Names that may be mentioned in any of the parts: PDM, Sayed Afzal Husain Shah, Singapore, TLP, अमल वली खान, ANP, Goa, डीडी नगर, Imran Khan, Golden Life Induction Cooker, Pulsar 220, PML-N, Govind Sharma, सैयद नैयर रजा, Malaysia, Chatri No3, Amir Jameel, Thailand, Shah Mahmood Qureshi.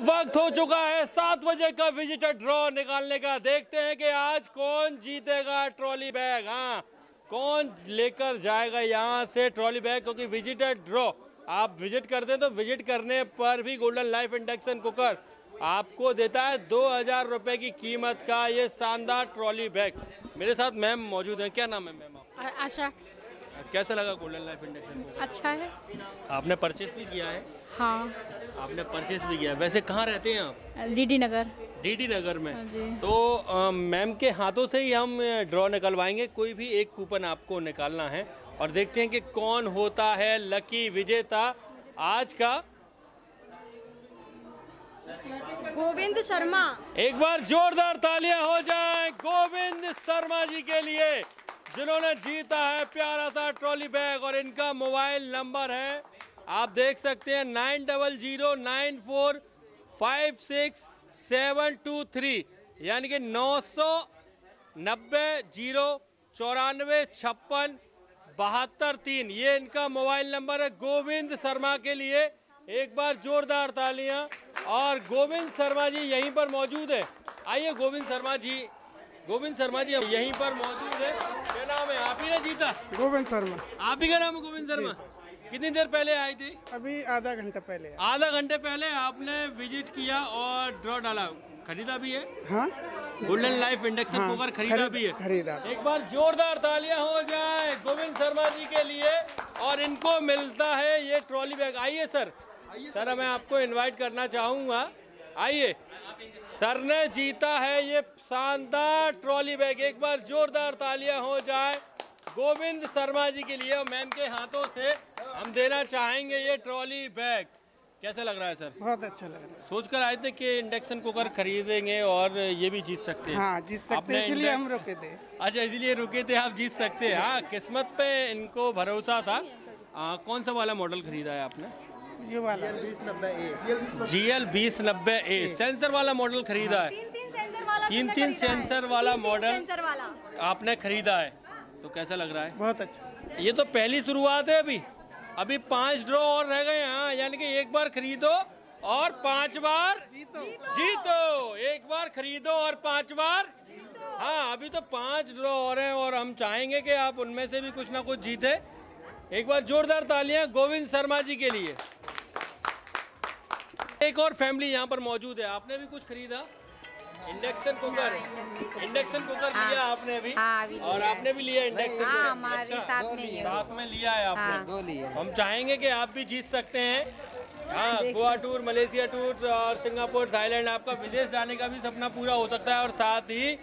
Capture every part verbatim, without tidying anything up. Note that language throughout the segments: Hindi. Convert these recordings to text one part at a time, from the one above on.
वक्त हो चुका है सात बजे का विजिटर ड्रॉ निकालने का। देखते हैं कि आज कौन जीतेगा ट्रॉली बैग। हाँ, कौन लेकर जाएगा यहाँ से ट्रॉली बैग, क्योंकि विजिटर ड्रॉ आप विजिट करते हैं तो विजिट करने पर भी गोल्डन लाइफ इंडक्शन कुकर आपको देता है दो हजार रुपये की कीमत का ये शानदार ट्रॉली बैग। मेरे साथ मैम मौजूद है। क्या नाम है मैम? आशा। कैसा लगा गोल्डन लाइफ इंडक्शन कुकर? अच्छा है। आपने परचेस भी किया है? हाँ, आपने परचेस भी किया। वैसे कहाँ रहते हैं आप? डीडी नगर। डीडी नगर में। तो मैम के हाथों से ही हम ड्रॉ निकलवाएंगे। कोई भी एक कूपन आपको निकालना है और देखते हैं कि कौन होता है लकी विजेता आज का। गोविंद शर्मा। एक बार जोरदार तालियां हो जाए गोविंद शर्मा जी के लिए, जिन्होंने जीता है प्यारा सा ट्रॉली बैग। और इनका मोबाइल नंबर है, आप देख सकते हैं, nine double zero nine four five six seven two three, यानी कि नौ सौ नब्बे जीरो चौरानवे छप्पन बहत्तर तीन, ये इनका मोबाइल नंबर है गोविंद शर्मा के लिए। एक बार जोरदार तालियां। और गोविंद शर्मा जी यहीं पर मौजूद है। आइए गोविंद शर्मा जी, गोविंद शर्मा जी यहीं पर मौजूद है। क्या नाम है? आप ही ने जीता? गोविंद शर्मा। आप ही का नाम है गोविंद शर्मा? कितनी देर पहले आई थी? अभी आधा घंटा पहले। आधा घंटे पहले आपने विजिट किया और ड्रॉ डाला। खरीदा भी है? हाँ, गोल्डन लाइफ इंडक्शन कुकर खरीदा भी है। खरीदा। एक बार जोरदार तालियां हो जाए गोविंद शर्मा जी के लिए, और इनको मिलता है ये ट्रॉली बैग। आइए सर, सर मैं आपको इनवाइट करना चाहूँगा। आइए, सर ने जीता है ये शानदार ट्रॉली बैग। एक बार जोरदार तालियां हो जाए गोविंद शर्मा जी के लिए। और मैम के हाथों से हम देना चाहेंगे ये ट्रॉली बैग। कैसा लग रहा है सर? बहुत अच्छा लग रहा है। सोच कर आए थे कि इंडक्शन कुकर खरीदेंगे और ये भी जीत सकते हैं। हाँ, जीत सकते हैं, इसलिए हम रुके थे। अच्छा, इसीलिए रुके थे। आप जीत सकते हैं। हाँ, किस्मत पे इनको भरोसा था। आ, कौन सा वाला मॉडल खरीदा है आपने? ये वाला जी एल बीस नब्बे ए सेंसर वाला मॉडल खरीदा है। तीन तीन सेंसर वाला मॉडल आपने खरीदा है, तो कैसा लग रहा है? बहुत अच्छा। ये तो पहली शुरुआत है। अभी अभी पांच ड्रॉ और रह गए। हाँ, यानी कि एक बार खरीदो और पांच बार जीतो, जीतो। एक बार खरीदो और पांच बार। हाँ, अभी तो पांच ड्रॉ और हैं और हम चाहेंगे कि आप उनमें से भी कुछ ना कुछ जीते। एक बार जोरदार तालियां गोविंद शर्मा जी के लिए। एक और फैमिली यहाँ पर मौजूद है। आपने भी कुछ खरीदा? Induction cooker. इंडक्शन कुकर लिया आपने भी? आ, भी और आपने भी लिया इंडक्शन? अच्छा, साथ में साथ में लिया है आपने? आ, दो लिया। हम चाहेंगे कि आप भी जीत सकते हैं। हाँ, गोवा टूर, मलेशिया टूर और सिंगापुर, थाईलैंड, आपका विदेश जाने का भी सपना पूरा हो सकता है। और साथ ही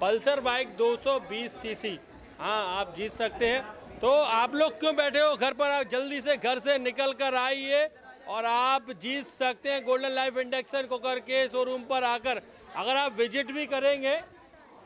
पल्सर बाइक दो सौ बीस सीसी। हाँ, आप जीत सकते हैं। तो आप लोग क्यों बैठे हो घर पर? आप जल्दी से घर से निकल कर आइए और आप जीत सकते हैं गोल्डन लाइफ इंडक्शन कुकर के शोरूम पर आकर। अगर आप विजिट भी करेंगे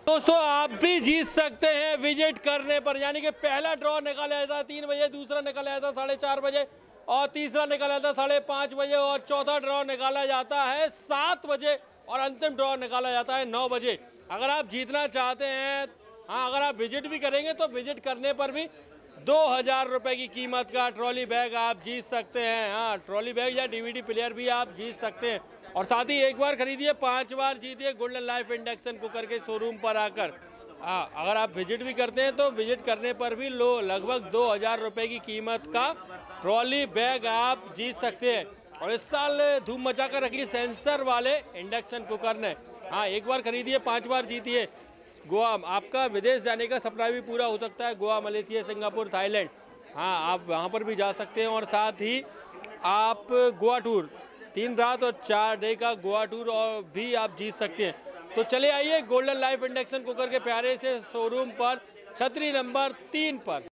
दोस्तों, आप भी जीत सकते हैं विजिट करने पर। यानी कि पहला ड्रॉ निकाला जाता है तीन बजे, दूसरा निकाला जाता है साढ़े चार बजे, और तीसरा निकाला जाता है साढ़े पाँच बजे, और चौथा ड्रॉ निकाला जाता है सात बजे, और अंतिम ड्रॉ निकाला जाता है नौ बजे। अगर आप जीतना चाहते हैं, हाँ, अगर आप विजिट भी करेंगे तो विजिट करने पर भी दो हज़ार रुपये की कीमत का ट्रॉली बैग आप जीत सकते हैं। हाँ, ट्रॉली बैग या डीवीडी प्लेयर भी आप जीत सकते हैं। और साथ ही एक बार खरीदिए, पांच बार जीतिए गोल्डन लाइफ इंडक्शन कुकर के शोरूम पर आकर। हाँ, अगर आप विजिट भी करते हैं तो विजिट करने पर भी लो लगभग दो हज़ार रुपये की कीमत का ट्रॉली बैग आप जीत सकते हैं। और इस साल धूम मचा कर रखी सेंसर वाले इंडक्शन कुकर ने। हाँ, एक बार खरीदिए, पांच बार जीतिए। गोवा, आपका विदेश जाने का सपना भी पूरा हो सकता है। गोवा, मलेशिया, सिंगापुर, थाईलैंड, हाँ, आप वहाँ पर भी जा सकते हैं। और साथ ही आप गोवा टूर, तीन रात और चार डे का गोवा टूर और भी आप जीत सकते हैं। तो चले आइए गोल्डन लाइफ इंडक्शन कुकर के प्यारे से शोरूम पर, छतरी नंबर तीन पर।